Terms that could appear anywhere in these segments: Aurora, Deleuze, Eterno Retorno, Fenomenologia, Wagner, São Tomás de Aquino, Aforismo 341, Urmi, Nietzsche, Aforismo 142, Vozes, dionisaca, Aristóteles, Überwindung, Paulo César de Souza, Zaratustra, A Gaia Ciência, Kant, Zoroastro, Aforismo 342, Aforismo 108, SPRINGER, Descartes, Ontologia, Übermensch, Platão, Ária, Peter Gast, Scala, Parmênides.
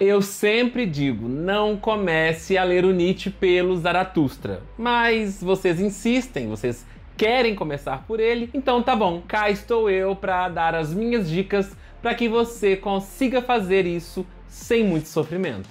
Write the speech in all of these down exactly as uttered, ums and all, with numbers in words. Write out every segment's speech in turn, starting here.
Eu sempre digo, não comece a ler o Nietzsche pelo Zaratustra, mas vocês insistem, vocês querem começar por ele, então tá bom, cá estou eu para dar as minhas dicas para que você consiga fazer isso sem muito sofrimento.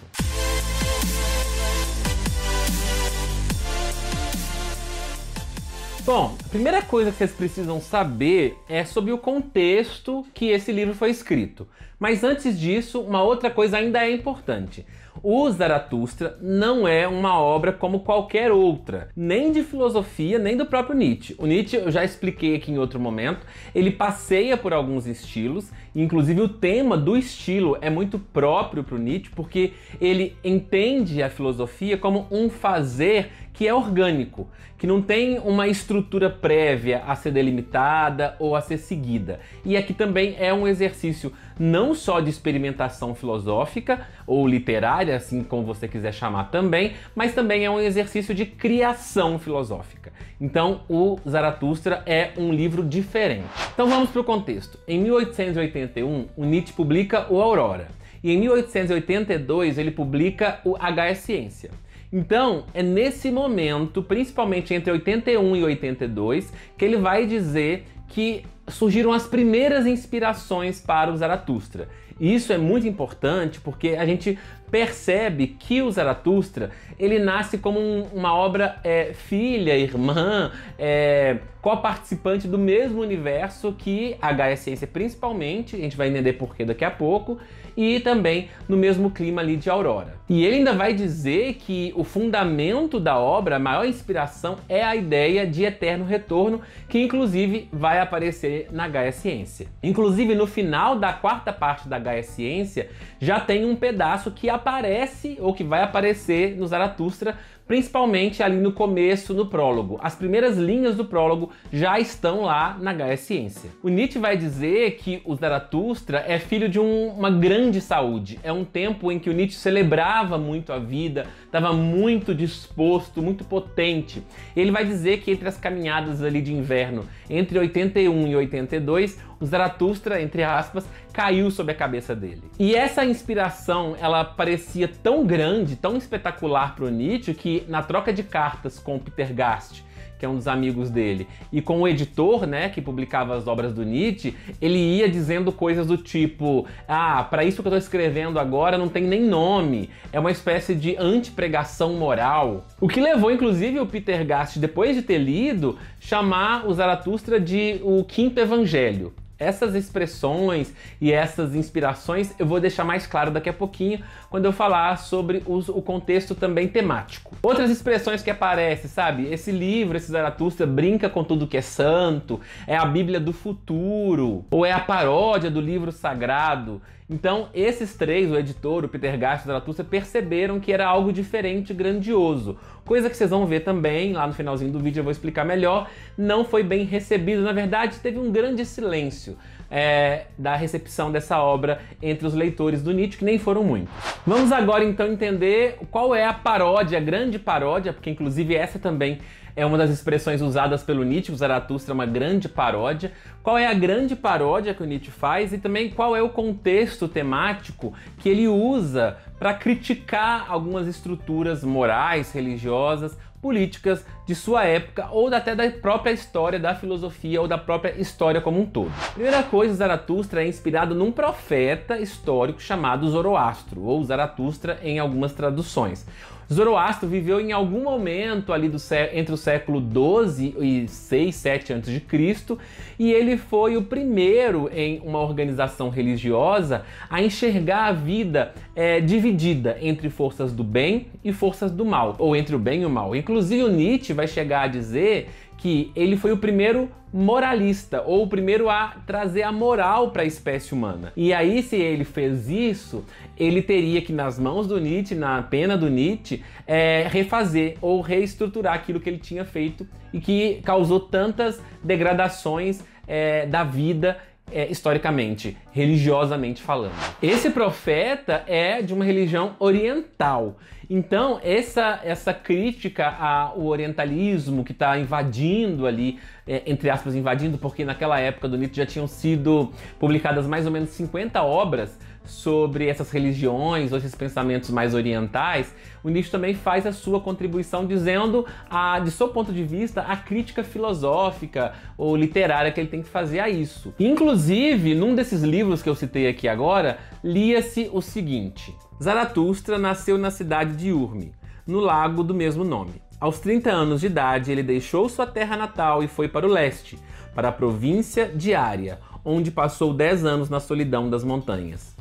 Bom, a primeira coisa que vocês precisam saber é sobre o contexto que esse livro foi escrito. Mas antes disso, uma outra coisa ainda é importante. O Zaratustra não é uma obra como qualquer outra, nem de filosofia, nem do próprio Nietzsche. O Nietzsche, eu já expliquei aqui em outro momento, ele passeia por alguns estilos, inclusive o tema do estilo é muito próprio para o Nietzsche, porque ele entende a filosofia como um fazer que é orgânico, que não tem uma estrutura prévia a ser delimitada ou a ser seguida. E aqui também é um exercício não só de experimentação filosófica ou literária, assim como você quiser chamar também, mas também é um exercício de criação filosófica. Então, o Zaratustra é um livro diferente. Então vamos para o contexto. Em mil oitocentos e oitenta e um, o Nietzsche publica o Aurora. E em mil oitocentos e oitenta e dois, ele publica o A Gaia Ciência. Então, é nesse momento, principalmente entre oitenta e um e oitenta e dois, que ele vai dizer que surgiram as primeiras inspirações para o Zaratustra. E isso é muito importante porque a gente percebe que o Zaratustra, ele nasce como um, uma obra é, filha, irmã, é, coparticipante do mesmo universo que a Gaia Ciência principalmente, a gente vai entender por que daqui a pouco, e também no mesmo clima ali de Aurora. E ele ainda vai dizer que o fundamento da obra, a maior inspiração, é a ideia de Eterno Retorno, que inclusive vai aparecer na Gaia Ciência. Inclusive no final da quarta parte da Gaia Ciência, já tem um pedaço que aparece, ou que vai aparecer no Zaratustra, principalmente ali no começo, no prólogo. As primeiras linhas do prólogo já estão lá na Gaia Ciência. O Nietzsche vai dizer que o Zaratustra é filho de um, uma grande saúde. É um tempo em que o Nietzsche celebrava muito a vida, estava muito disposto, muito potente. Ele vai dizer que entre as caminhadas ali de inverno, entre oitenta e um e oitenta e dois, o Zaratustra, entre aspas, caiu sobre a cabeça dele. E essa inspiração, ela parecia tão grande, tão espetacular para o Nietzsche, que na troca de cartas com o Peter Gast, que é um dos amigos dele, e com o editor, né, que publicava as obras do Nietzsche, ele ia dizendo coisas do tipo, ah, para isso que eu tô escrevendo agora não tem nem nome, é uma espécie de antipregação moral. O que levou, inclusive, o Peter Gast, depois de ter lido, chamar o Zaratustra de o Quinto Evangelho. Essas expressões e essas inspirações eu vou deixar mais claro daqui a pouquinho, quando eu falar sobre os, o contexto também temático. Outras expressões que aparecem, sabe? Esse livro, esse Zaratustra, brinca com tudo que é santo, é a Bíblia do futuro, ou é a paródia do livro sagrado. Então, esses três, o editor, o Peter Gast e o Zaratustra, perceberam que era algo diferente, grandioso. Coisa que vocês vão ver também, lá no finalzinho do vídeo eu vou explicar melhor, não foi bem recebido. Na verdade, teve um grande silêncio é, da recepção dessa obra entre os leitores do Nietzsche, que nem foram muitos. Vamos agora, então, entender qual é a paródia, a grande paródia, porque, inclusive, essa também é uma das expressões usadas pelo Nietzsche, o Zaratustra é uma grande paródia. Qual é a grande paródia que o Nietzsche faz e também qual é o contexto temático que ele usa para criticar algumas estruturas morais, religiosas, políticas de sua época ou até da própria história da filosofia ou da própria história como um todo. Primeira coisa, o Zaratustra é inspirado num profeta histórico chamado Zoroastro, ou Zaratustra em algumas traduções. Zoroastro viveu em algum momento ali do entre o século doze e seis, sete antes de Cristo, e ele foi o primeiro em uma organização religiosa a enxergar a vida é, dividida entre forças do bem e forças do mal, ou entre o bem e o mal. Inclusive o Nietzsche vai chegar a dizer que ele foi o primeiro moralista, ou o primeiro a trazer a moral para a espécie humana. E aí, se ele fez isso, ele teria que, nas mãos do Nietzsche, na pena do Nietzsche, é, refazer ou reestruturar aquilo que ele tinha feito e que causou tantas degradações é, da vida, É, historicamente, religiosamente falando. Esse profeta é de uma religião oriental. Então, essa, essa crítica ao orientalismo que está invadindo ali, é, entre aspas, invadindo, porque naquela época do Nietzsche já tinham sido publicadas mais ou menos cinquenta obras sobre essas religiões ou esses pensamentos mais orientais, o Nietzsche também faz a sua contribuição dizendo, a, de seu ponto de vista, a crítica filosófica ou literária que ele tem que fazer a isso. Inclusive, num desses livros que eu citei aqui agora, lia-se o seguinte: Zaratustra nasceu na cidade de Urmi, no lago do mesmo nome. Aos trinta anos de idade, ele deixou sua terra natal e foi para o leste, para a província de Ária, onde passou dez anos na solidão das montanhas.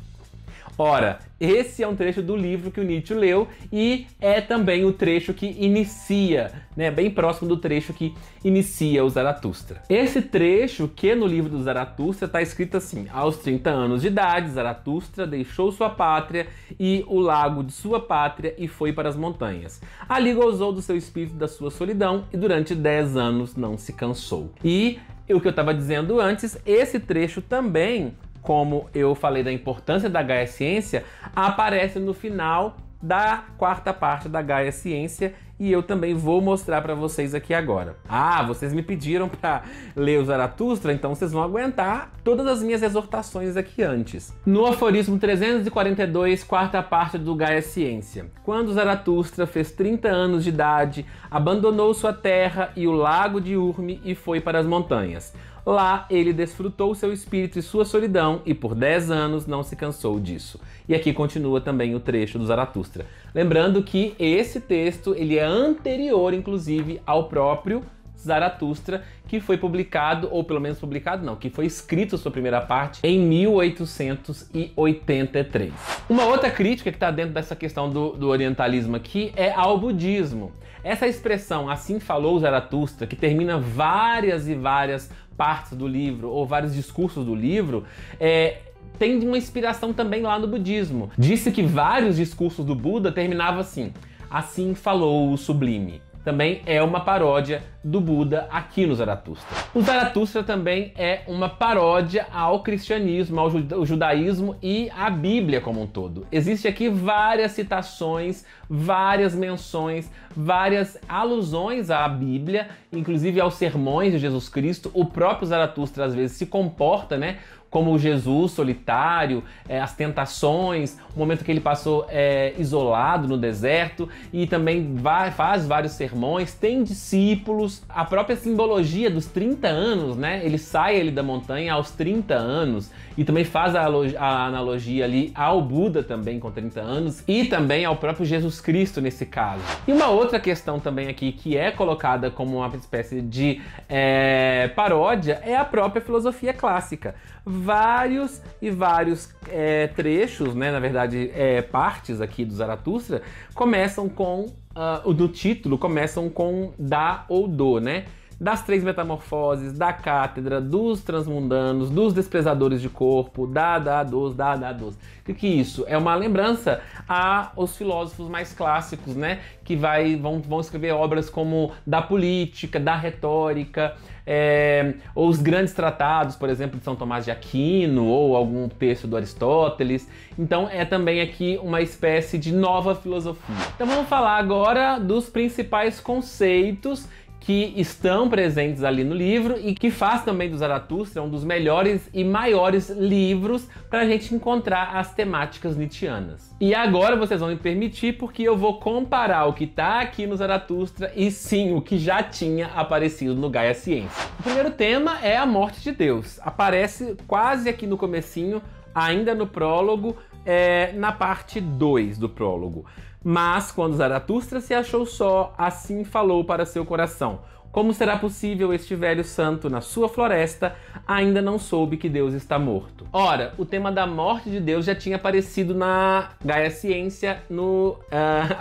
Ora, esse é um trecho do livro que o Nietzsche leu e é também o trecho que inicia, né, bem próximo do trecho que inicia o Zaratustra. Esse trecho, que no livro do Zaratustra está escrito assim: aos trinta anos de idade, Zaratustra deixou sua pátria e o lago de sua pátria e foi para as montanhas. Ali gozou do seu espírito da sua solidão e durante dez anos não se cansou. E, o que eu estava dizendo antes, esse trecho também, como eu falei da importância da Gaia Ciência, aparece no final da quarta parte da Gaia Ciência e eu também vou mostrar para vocês aqui agora. Ah, vocês me pediram para ler o Zaratustra, então vocês vão aguentar todas as minhas exortações aqui antes. No Aforismo trezentos e quarenta e dois, quarta parte do Gaia Ciência. Quando Zaratustra fez trinta anos de idade, abandonou sua terra e o lago de Urmi e foi para as montanhas. Lá, ele desfrutou seu espírito e sua solidão, e por dez anos não se cansou disso. E aqui continua também o trecho do Zaratustra. Lembrando que esse texto ele é anterior, inclusive, ao próprio Zaratustra, que foi publicado, ou pelo menos publicado não, que foi escrito sua primeira parte em mil oitocentos e oitenta e três. Uma outra crítica que está dentro dessa questão do, do orientalismo aqui é ao budismo. Essa expressão, assim falou Zaratustra, que termina várias e várias partes do livro, ou vários discursos do livro, é, tem uma inspiração também lá no budismo. Disse que vários discursos do Buda terminavam assim: assim falou o sublime. Também é uma paródia do Buda aqui no Zaratustra. O Zaratustra também é uma paródia ao cristianismo, ao judaísmo e à Bíblia como um todo. Existem aqui várias citações, várias menções, várias alusões à Bíblia, inclusive aos sermões de Jesus Cristo. O próprio Zaratustra às vezes se comporta, né, como Jesus solitário, é, as tentações, o momento que ele passou é, isolado no deserto, e também vai, faz vários sermões, tem discípulos, a própria simbologia dos trinta anos, né? Ele sai ali da montanha aos trinta anos e também faz a, a analogia ali ao Buda também com trinta anos e também ao próprio Jesus Cristo nesse caso. E uma outra questão também aqui que é colocada como uma espécie de é, paródia é a própria filosofia clássica. Vários e vários é, trechos, né, na verdade é, partes aqui do Zaratustra, começam com, uh, o do título, começam com da ou do, né? Das três metamorfoses, da cátedra, dos transmundanos, dos desprezadores de corpo, da, da, dos, da, da, dos. O que é isso? É uma lembrança aos filósofos mais clássicos, né? Que vai, vão, vão escrever obras como da política, da retórica, é, ou os grandes tratados, por exemplo, de São Tomás de Aquino, ou algum texto do Aristóteles. Então é também aqui uma espécie de nova filosofia. Então vamos falar agora dos principais conceitos que estão presentes ali no livro e que faz também do Zaratustra um dos melhores e maiores livros para a gente encontrar as temáticas nietzschianas. E agora vocês vão me permitir, porque eu vou comparar o que está aqui no Zaratustra e sim o que já tinha aparecido no Gaia Ciência. O primeiro tema é a morte de Deus. Aparece quase aqui no comecinho, ainda no prólogo, é, na parte dois do prólogo. Mas quando Zaratustra se achou só, assim falou para seu coração: como será possível este velho santo na sua floresta? Ainda não soube que Deus está morto. Ora, o tema da morte de Deus já tinha aparecido na Gaia Ciência, no uh,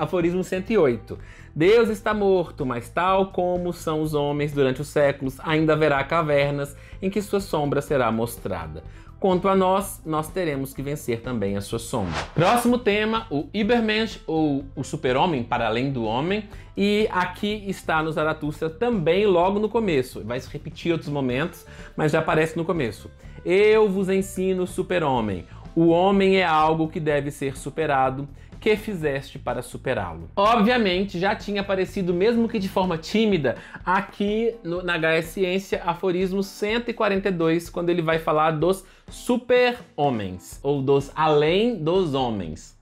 Aforismo cento e oito. Deus está morto, mas tal como são os homens durante os séculos, ainda haverá cavernas em que sua sombra será mostrada. Quanto a nós, nós teremos que vencer também a sua sombra. Próximo tema, o Übermensch, ou o super-homem para além do homem. E aqui está no Zaratustra também logo no começo. Vai se repetir em outros momentos, mas já aparece no começo. Eu vos ensino, super-homem, O homem é algo que deve ser superado, que fizeste para superá-lo. Obviamente, já tinha aparecido, mesmo que de forma tímida, aqui no, na Gaia Ciência, Aforismo cento e quarenta e dois, quando ele vai falar dos super-homens, ou dos além dos homens.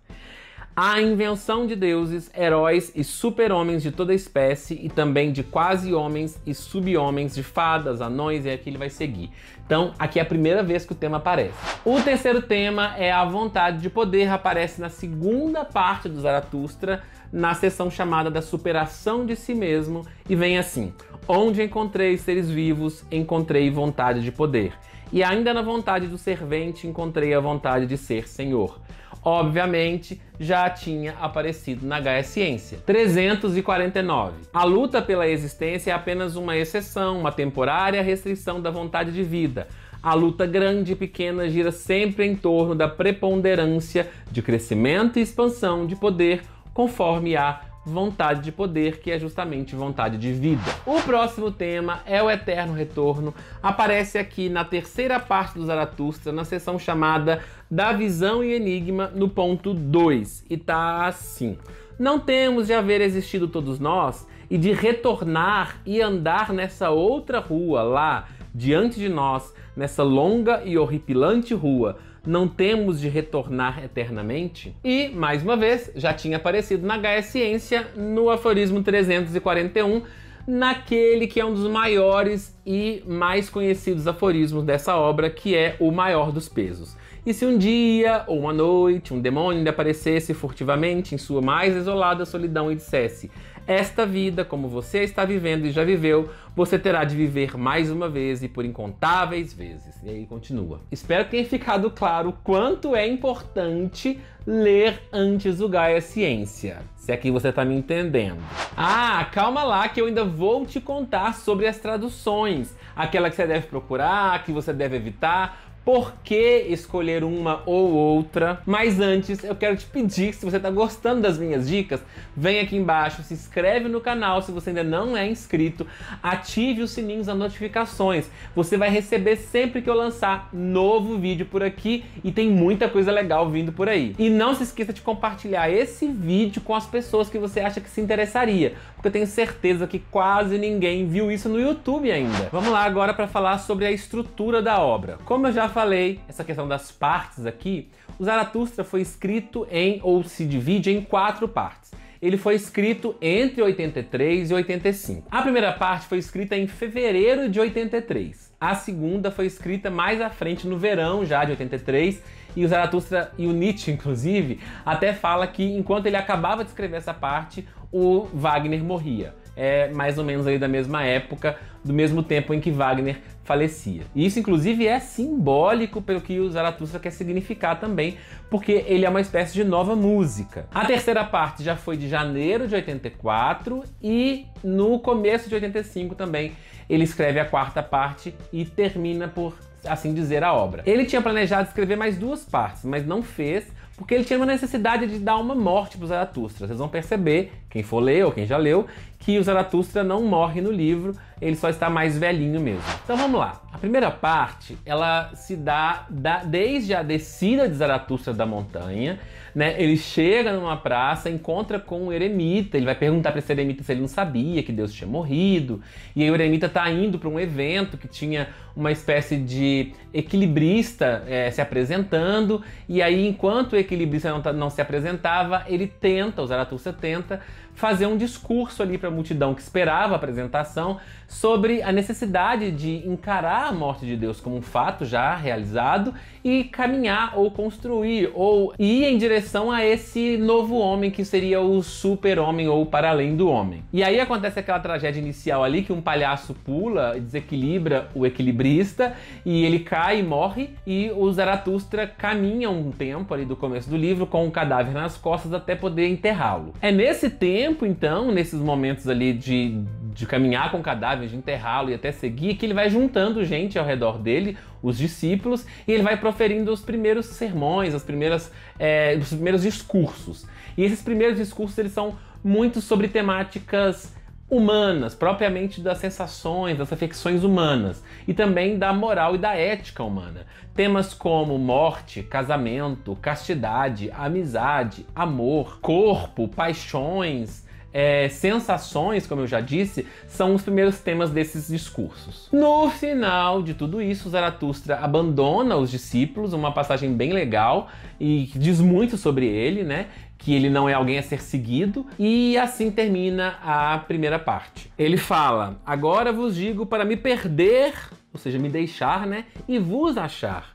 A invenção de deuses, heróis e super-homens de toda espécie e também de quase-homens e sub-homens, de fadas, anões, e aqui ele vai seguir. Então, aqui é a primeira vez que o tema aparece. O terceiro tema é a vontade de poder, aparece na segunda parte do Zaratustra, na sessão chamada da superação de si mesmo, e vem assim: onde encontrei seres vivos, encontrei vontade de poder. E ainda na vontade do servente, encontrei a vontade de ser senhor. Obviamente, já tinha aparecido na Gaia Ciência. trezentos e quarenta e nove. A luta pela existência é apenas uma exceção, uma temporária restrição da vontade de vida. A luta grande e pequena gira sempre em torno da preponderância de crescimento e expansão de poder, conforme a vontade de poder, que é justamente vontade de vida. O próximo tema é o Eterno Retorno. Aparece aqui na terceira parte do Zaratustra, na sessão chamada da Visão e Enigma, no ponto dois. E tá assim: não temos de haver existido todos nós e de retornar e andar nessa outra rua lá, diante de nós, nessa longa e horripilante rua. Não temos de retornar eternamente? E, mais uma vez, já tinha aparecido na Gaia Ciência, no Aforismo trezentos e quarenta e um, naquele que é um dos maiores e mais conhecidos aforismos dessa obra, que é o maior dos pesos. E se um dia, ou uma noite, um demônio lhe aparecesse furtivamente em sua mais isolada solidão e dissesse: esta vida, como você está vivendo e já viveu, você terá de viver mais uma vez e por incontáveis vezes. E aí continua. Espero que tenha ficado claro o quanto é importante ler antes o Gaia Ciência, se aqui você está me entendendo. Ah, calma lá que eu ainda vou te contar sobre as traduções, aquela que você deve procurar, que você deve evitar, por que escolher uma ou outra. Mas antes, eu quero te pedir que, se você está gostando das minhas dicas, vem aqui embaixo, se inscreve no canal se você ainda não é inscrito, ative os sininhos das notificações. Você vai receber sempre que eu lançar novo vídeo por aqui, e tem muita coisa legal vindo por aí. E não se esqueça de compartilhar esse vídeo com as pessoas que você acha que se interessaria, porque eu tenho certeza que quase ninguém viu isso no YouTube ainda. Vamos lá agora para falar sobre a estrutura da obra. Como eu já falei, essa questão das partes aqui, o Zaratustra foi escrito em, ou se divide em, quatro partes. Ele foi escrito entre oitenta e três e oitenta e cinco. A primeira parte foi escrita em fevereiro de oitenta e três. A segunda foi escrita mais à frente, no verão já de oitenta e três, e o Zaratustra, e o Nietzsche inclusive, até fala que enquanto ele acabava de escrever essa parte, o Wagner morria. É mais ou menos aí da mesma época, do mesmo tempo em que Wagner falecia. E isso, inclusive, é simbólico pelo que o Zaratustra quer significar também, porque ele é uma espécie de nova música. A terceira parte já foi de janeiro de oitenta e quatro, e no começo de oitenta e cinco também ele escreve a quarta parte e termina, por assim dizer, a obra. Ele tinha planejado escrever mais duas partes, mas não fez, porque ele tinha uma necessidade de dar uma morte para o Zaratustra. Vocês vão perceber, quem for ler ou quem já leu, que o Zaratustra não morre no livro, ele só está mais velhinho mesmo. Então vamos lá. A primeira parte, ela se dá da, desde a descida de Zaratustra da montanha, né? Ele chega numa praça, encontra com um eremita, ele vai perguntar para esse eremita se ele não sabia que Deus tinha morrido, e aí o eremita está indo para um evento que tinha uma espécie de equilibrista é, se apresentando, e aí enquanto o equilibrista não, não se apresentava, ele tenta, o Zaratustra tenta, fazer um discurso ali para a multidão que esperava a apresentação sobre a necessidade de encarar a morte de Deus como um fato já realizado e caminhar ou construir ou ir em direção a esse novo homem que seria o super-homem ou para além do homem. E aí acontece aquela tragédia inicial ali que um palhaço pula, desequilibra o equilibrista e ele cai e morre, e o Zaratustra caminha um tempo ali do começo do livro com o cadáver nas costas até poder enterrá-lo. É nesse tempo então, nesses momentos ali de, de caminhar com o cadáver, de enterrá-lo e até seguir, que ele vai juntando gente ao redor dele, os discípulos, e ele vai proferindo os primeiros sermões, as primeiras, é, os primeiros discursos. E esses primeiros discursos, eles são muito sobre temáticas humanas, propriamente das sensações, das afecções humanas, e também da moral e da ética humana. Temas como morte, casamento, castidade, amizade, amor, corpo, paixões, É, sensações, como eu já disse, são os primeiros temas desses discursos. No final de tudo isso, Zaratustra abandona os discípulos, uma passagem bem legal e que diz muito sobre ele, né? Que ele não é alguém a ser seguido, e assim termina a primeira parte. Ele fala: agora vos digo para me perder, ou seja, me deixar, né? E vos achar.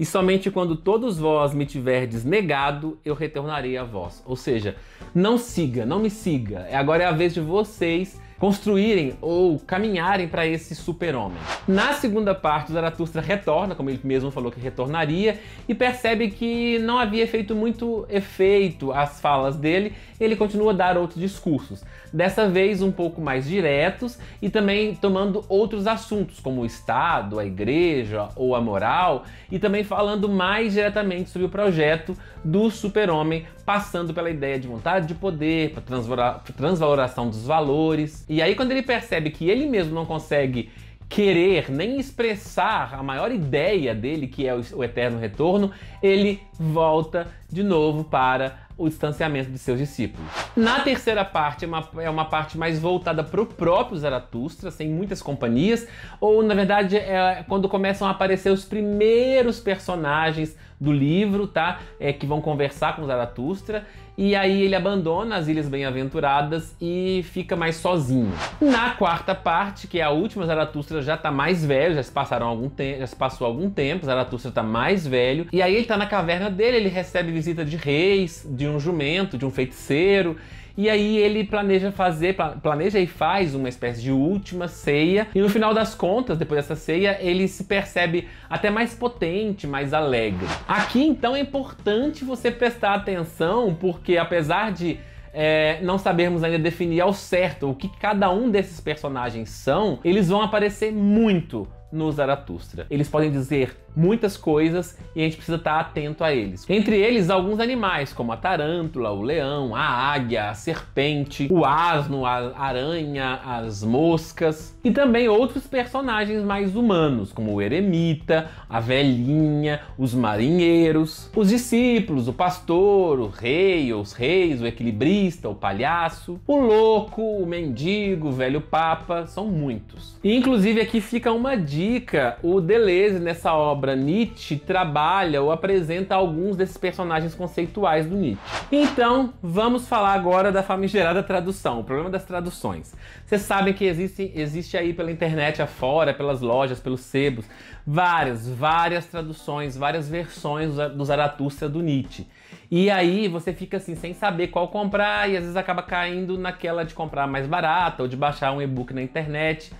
E somente quando todos vós me tiverdes negado, eu retornarei a vós. Ou seja, não siga, não me siga. Agora é a vez de vocês construírem ou caminharem para esse super-homem. Na segunda parte, Zaratustra retorna, como ele mesmo falou que retornaria, e percebe que não havia feito muito efeito as falas dele. Ele continua a dar outros discursos, dessa vez um pouco mais diretos e também tomando outros assuntos, como o Estado, a Igreja ou a moral, e também falando mais diretamente sobre o projeto do super-homem, passando pela ideia de vontade de poder, para transvaloração dos valores. E aí, quando ele percebe que ele mesmo não consegue querer nem expressar a maior ideia dele, que é o eterno retorno, ele volta de novo para o distanciamento de seus discípulos. Na terceira parte, é uma, é uma parte mais voltada para o próprio Zaratustra, sem muitas companhias, ou na verdade é quando começam a aparecer os primeiros personagens do livro, tá? É, que vão conversar com Zaratustra, e aí ele abandona as Ilhas Bem-Aventuradas e fica mais sozinho. Na quarta parte, que é a última, Zaratustra já tá mais velho, já se, passaram algum já se passou algum tempo, Zaratustra tá mais velho, e aí ele tá na caverna dele, ele recebe visita de reis, de um jumento, de um feiticeiro, e aí ele planeja fazer, planeja e faz uma espécie de última ceia, e no final das contas, depois dessa ceia, ele se percebe até mais potente, mais alegre. Aqui, então, é importante você prestar atenção, porque apesar de É, não sabermos ainda definir ao certo o que cada um desses personagens são, eles vão aparecer muito no Zaratustra. Eles podem dizer muitas coisas e a gente precisa estar atento a eles. Entre eles, alguns animais, como a tarântula, o leão, a águia, a serpente, o asno, a aranha, as moscas. E também outros personagens mais humanos, como o eremita, a velhinha, os marinheiros, os discípulos, o pastor, o rei, os reis, o equilibrista, o palhaço, o louco, o mendigo, o velho papa, são muitos. E, inclusive, aqui fica uma dica Dica, o Deleuze, nessa obra Nietzsche, trabalha ou apresenta alguns desses personagens conceituais do Nietzsche. Então, vamos falar agora da famigerada tradução, o problema das traduções. Vocês sabem que existe, existe aí pela internet afora, pelas lojas, pelos sebos, várias, várias traduções, várias versões do Zaratustra do Nietzsche. E aí você fica assim, sem saber qual comprar, e às vezes acaba caindo naquela de comprar mais barata ou de baixar um e-book na internet.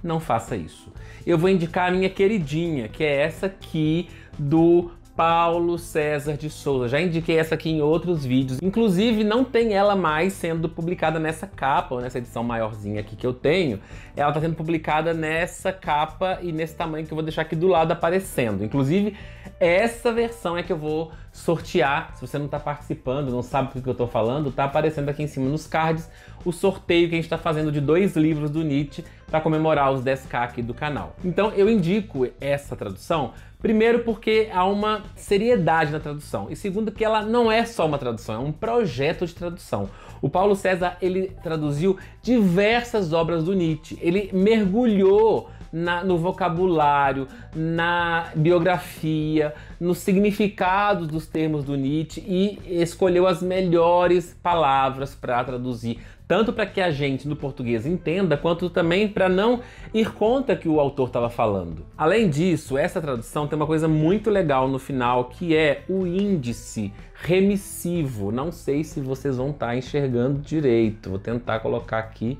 Não faça isso. Eu vou indicar a minha queridinha, que é essa aqui do Paulo César de Souza. Já indiquei essa aqui em outros vídeos. Inclusive, não tem ela mais sendo publicada nessa capa, ou nessa edição maiorzinha aqui que eu tenho. Ela tá sendo publicada nessa capa e nesse tamanho que eu vou deixar aqui do lado aparecendo. Inclusive, essa versão é que eu vou sortear. Se você não tá participando, não sabe do que eu tô falando, tá aparecendo aqui em cima nos cards o sorteio que a gente tá fazendo de dois livros do Nietzsche para comemorar os dez K aqui do canal. Então eu indico essa tradução, primeiro porque há uma seriedade na tradução, e segundo que ela não é só uma tradução, é um projeto de tradução. O Paulo César, ele traduziu diversas obras do Nietzsche, ele mergulhou Na, no vocabulário, na biografia, nos significados dos termos do Nietzsche e escolheu as melhores palavras para traduzir, tanto para que a gente no português entenda, quanto também para não ir contra que o autor estava falando. Além disso, essa tradução tem uma coisa muito legal no final, que é o índice remissivo. Não sei se vocês vão estar enxergando direito, vou tentar colocar aqui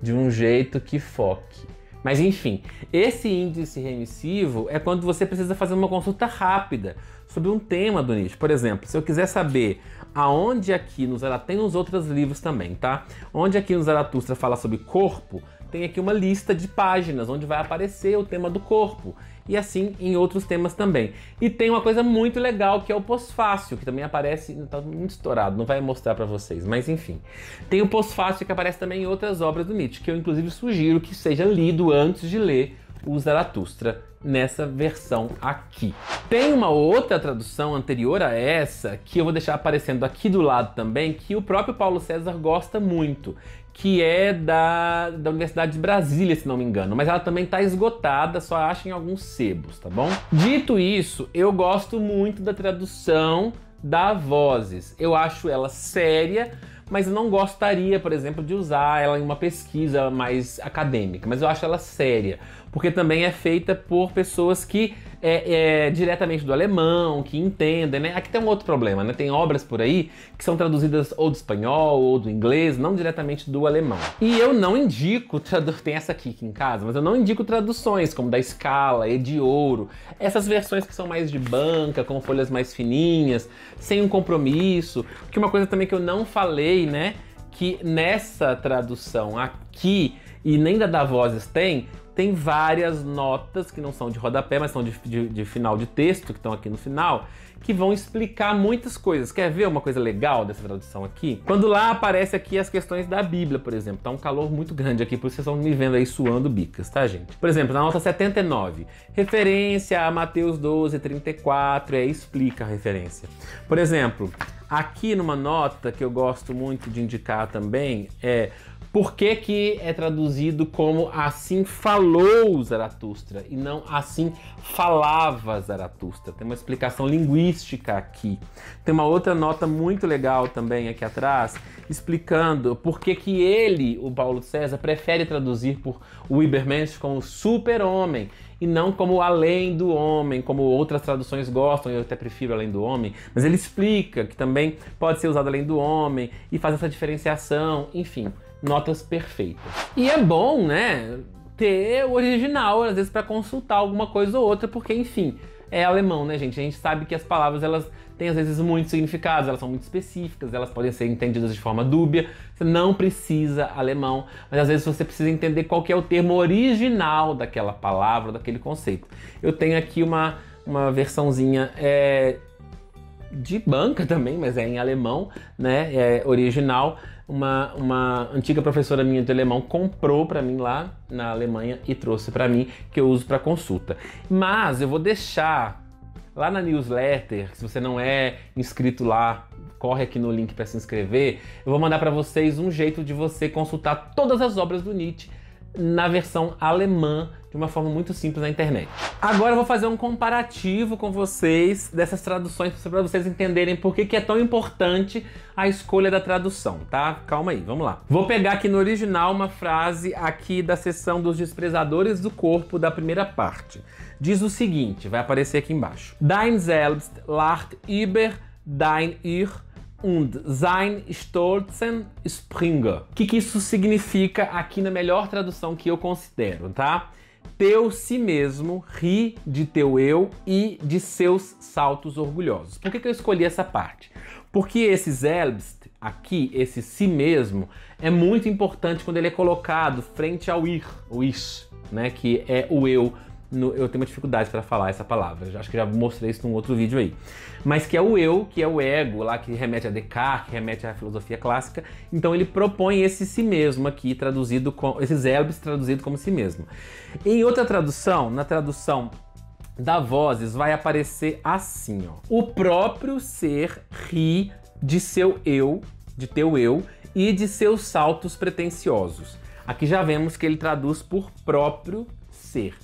de um jeito que foque. Mas enfim, esse índice remissivo é quando você precisa fazer uma consulta rápida sobre um tema do Nietzsche. Por exemplo, se eu quiser saber aonde aqui no Zaratustra, tem nos outros livros também, tá? Onde aqui no Zaratustra fala sobre corpo, tem aqui uma lista de páginas onde vai aparecer o tema do corpo, e assim em outros temas também. E tem uma coisa muito legal que é o pós-fácil, que também aparece, tá muito estourado, não vai mostrar pra vocês, mas enfim. Tem o pós-fácil que aparece também em outras obras do Nietzsche, que eu inclusive sugiro que seja lido antes de ler o Zaratustra nessa versão aqui. Tem uma outra tradução anterior a essa, que eu vou deixar aparecendo aqui do lado também, que o próprio Paulo César gosta muito, que é da, da Universidade de Brasília, se não me engano, mas ela também tá esgotada, só acha em alguns sebos, tá bom? Dito isso, eu gosto muito da tradução da Vozes. Eu acho ela séria, mas eu não gostaria, por exemplo, de usar ela em uma pesquisa mais acadêmica, mas eu acho ela séria, porque também é feita por pessoas que é, é diretamente do alemão, que entendem, né? Aqui tem um outro problema, né? Tem obras por aí que são traduzidas ou do espanhol ou do inglês, não diretamente do alemão. E eu não indico, tradu... tem essa aqui, aqui em casa, mas eu não indico traduções como da Scala, E de Ouro, essas versões que são mais de banca, com folhas mais fininhas, sem um compromisso, que uma coisa também que eu não falei, né, que nessa tradução aqui, e nem da da Vozes tem, tem várias notas que não são de rodapé, mas são de, de, de final de texto, que estão aqui no final, que vão explicar muitas coisas. Quer ver uma coisa legal dessa tradução aqui? Quando lá aparece aqui as questões da Bíblia, por exemplo, tá um calor muito grande aqui, por isso vocês estão me vendo aí suando bicas, tá, gente? Por exemplo, na nota setenta e nove, referência a Mateus doze, trinta e quatro, é, explica a referência. Por exemplo, aqui numa nota que eu gosto muito de indicar também é por que que é traduzido como assim falou Zaratustra e não assim falava Zaratustra. Tem uma explicação linguística aqui. Tem uma outra nota muito legal também aqui atrás, explicando por que que ele, o Paulo César, prefere traduzir por o Übermensch como super-homem e não como além do homem, como outras traduções gostam, eu até prefiro além do homem, mas ele explica que também pode ser usado além do homem e faz essa diferenciação, enfim, notas perfeitas. E é bom, né, ter o original, às vezes, para consultar alguma coisa ou outra, porque, enfim, é alemão, né, gente? A gente sabe que as palavras, elas têm, às vezes, muitos significados, elas são muito específicas, elas podem ser entendidas de forma dúbia, você não precisa alemão, mas às vezes você precisa entender qual que é o termo original daquela palavra, daquele conceito. Eu tenho aqui uma, uma versãozinha é, de banca também, mas é em alemão, né, é original. Uma, uma antiga professora minha de alemão comprou para mim lá na Alemanha e trouxe para mim, que eu uso para consulta. Mas eu vou deixar lá na newsletter, se você não é inscrito lá, corre aqui no link para se inscrever, eu vou mandar para vocês um jeito de você consultar todas as obras do Nietzsche na versão alemã, de uma forma muito simples na internet. Agora eu vou fazer um comparativo com vocês dessas traduções para vocês entenderem por que que é tão importante a escolha da tradução, tá? Calma aí, vamos lá. Vou pegar aqui no original uma frase aqui da seção dos desprezadores do corpo da primeira parte. Diz o seguinte, vai aparecer aqui embaixo. Dein selbst lacht über dein Ich und sein stolzen Springer. O que que isso significa aqui na melhor tradução que eu considero, tá? Teu si mesmo ri de teu eu e de seus saltos orgulhosos. Por que que eu escolhi essa parte? Porque esse selbst aqui, esse si mesmo, é muito importante quando ele é colocado frente ao ir, o ich, né, que é o eu. No, eu tenho uma dificuldade para falar essa palavra, acho que já mostrei isso num outro vídeo aí. Mas que é o eu, que é o ego, lá que remete a Descartes, que remete à filosofia clássica. Então ele propõe esse si mesmo aqui, traduzido com esses selbst traduzido como si mesmo. Em outra tradução, na tradução da Vozes, vai aparecer assim, ó. O próprio ser ri de seu eu, de teu eu e de seus saltos pretensiosos. Aqui já vemos que ele traduz por próprio ser.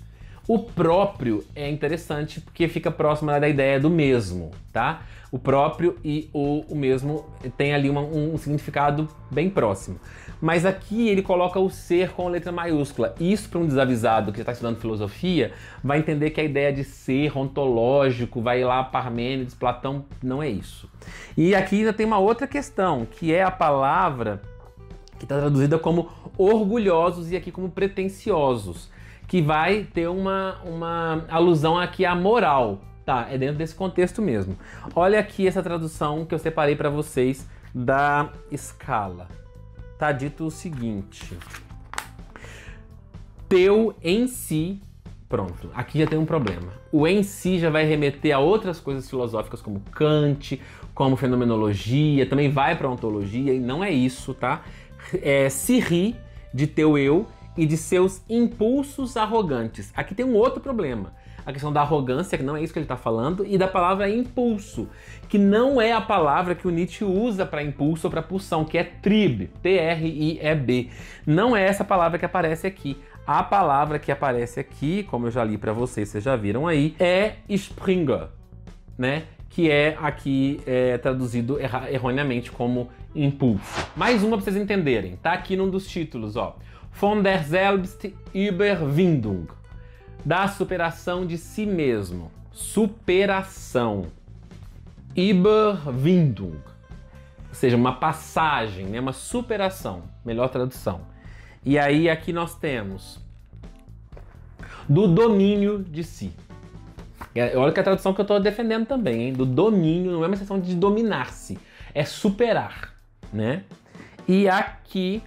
O próprio é interessante porque fica próximo da ideia do mesmo, tá? O próprio e o, o mesmo tem ali uma, um, um significado bem próximo. Mas aqui ele coloca o ser com letra maiúscula. Isso, para um desavisado que já está estudando filosofia, vai entender que a ideia de ser ontológico, vai lá Parmênides, Platão, não é isso. E aqui ainda tem uma outra questão, que é a palavra que está traduzida como orgulhosos e aqui como pretensiosos, que vai ter uma, uma alusão aqui à moral, tá? É dentro desse contexto mesmo. Olha aqui essa tradução que eu separei para vocês da Scala. Tá dito o seguinte: teu em si. Pronto, aqui já tem um problema. O em si já vai remeter a outras coisas filosóficas como Kant, como fenomenologia, também vai para ontologia, e não é isso, tá? É, se ri de teu eu e de seus impulsos arrogantes. Aqui tem um outro problema. A questão da arrogância, que não é isso que ele está falando, e da palavra impulso, que não é a palavra que o Nietzsche usa para impulso ou para pulsão, que é tribe, T R I E B. Não é essa palavra que aparece aqui. A palavra que aparece aqui, como eu já li para vocês, vocês já viram aí, é SPRINGER, né? Que é aqui é, traduzido erra, erroneamente como impulso. Mais uma para vocês entenderem, tá aqui num dos títulos, ó. Von der Selbst Überwindung, da superação de si mesmo. Superação. Überwindung, ou seja, uma passagem, né? Uma superação, melhor tradução. E aí aqui nós temos do domínio de si. Olha que é a tradução que eu estou defendendo também, hein? Do domínio, não é uma questão de dominar-se, é superar, né? E aqui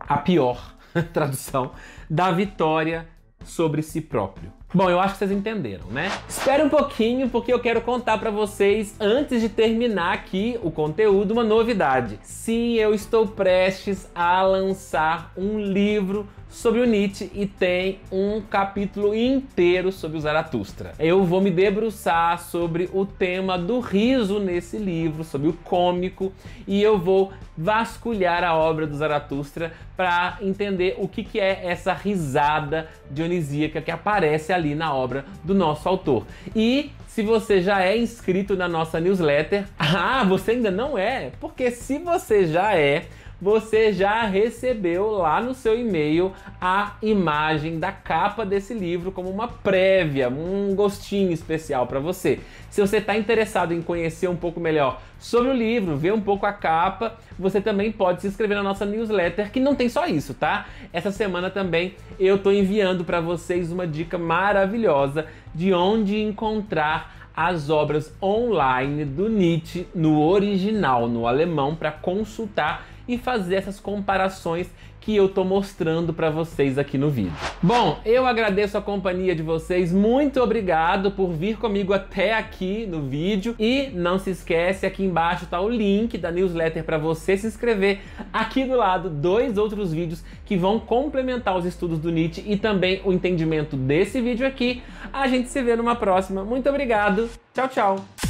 a pior tradução, da vitória sobre si próprio. Bom, eu acho que vocês entenderam, né? Espera um pouquinho, porque eu quero contar pra vocês, antes de terminar aqui o conteúdo, uma novidade. Sim, eu estou prestes a lançar um livro sobre o Nietzsche e tem um capítulo inteiro sobre o Zaratustra. Eu vou me debruçar sobre o tema do riso nesse livro, sobre o cômico, e eu vou vasculhar a obra do Zaratustra para entender o que, que é essa risada dionisíaca que aparece ali ali na obra do nosso autor. E se você já é inscrito na nossa newsletter... Ah, você ainda não é? Porque se você já é, você já recebeu lá no seu e-mail a imagem da capa desse livro como uma prévia, um gostinho especial para você. Se você está interessado em conhecer um pouco melhor sobre o livro, ver um pouco a capa, você também pode se inscrever na nossa newsletter, que não tem só isso, tá? Essa semana também eu tô enviando para vocês uma dica maravilhosa de onde encontrar as obras online do Nietzsche no original, no alemão, para consultar e fazer essas comparações que eu tô mostrando para vocês aqui no vídeo. Bom, eu agradeço a companhia de vocês, muito obrigado por vir comigo até aqui no vídeo e não se esquece, aqui embaixo tá o link da newsletter para você se inscrever. Aqui do lado, dois outros vídeos que vão complementar os estudos do Nietzsche e também o entendimento desse vídeo aqui. A gente se vê numa próxima. Muito obrigado. Tchau, tchau.